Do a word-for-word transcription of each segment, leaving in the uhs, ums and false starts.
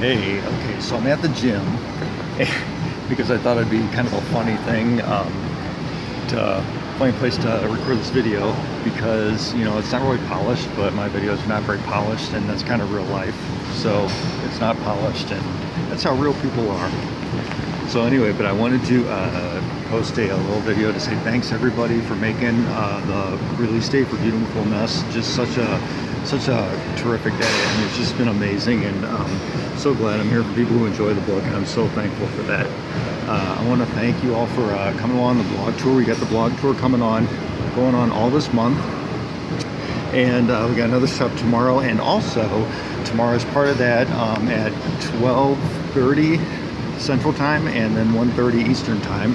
Hey, okay, so I'm at the gym because I thought it'd be kind of a funny thing um, to find a place to record this video because, you know, it's not really polished, but my videos are not very polished, and that's kind of real life. So it's not polished, and that's how real people are. So anyway, but I wanted to uh, post a, a little video to say thanks everybody for making uh, the release date for Beautiful Mess just such a such a terrific day. I mean, it's just been amazing, and um, so glad I'm here for people who enjoy the book, and I'm so thankful for that. Uh, I want to thank you all for uh, coming along the blog tour. We got the blog tour coming on, going on all this month, and uh, we got another step tomorrow, and also tomorrow's part of that um, at twelve thirty Central Time and then one thirty Eastern Time.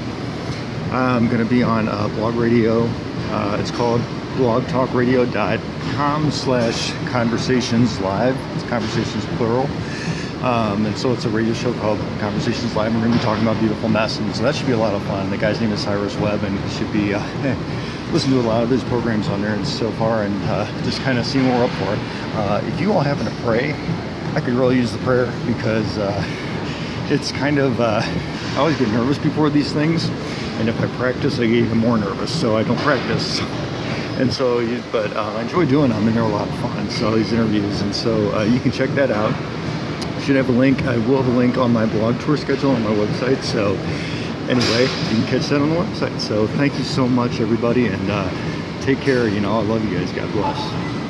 I'm going to be on uh, blog radio. Uh, it's called blogtalkradio.com slash Conversations Live. It's Conversations plural. Um, and so it's a radio show called Conversations Live. We're going to be talking about Beautiful Mess, and so that should be a lot of fun. The guy's name is Cyrus Webb, and should be uh, listen to a lot of his programs on there and so far, and uh, just kind of seeing what we're up for. Uh, if you all happen to pray, I could really use the prayer, because uh, it's kind of, uh, I always get nervous before these things, and if I practice, I get even more nervous, so I don't practice. And so, but uh, I enjoy doing them, and they're a lot of fun, so these interviews, and so uh, you can check that out. Should have a link, I will have a link on my blog tour schedule on my website, so anyway, you can catch that on the website. So thank you so much, everybody, and uh, take care, you know, I love you guys, God bless.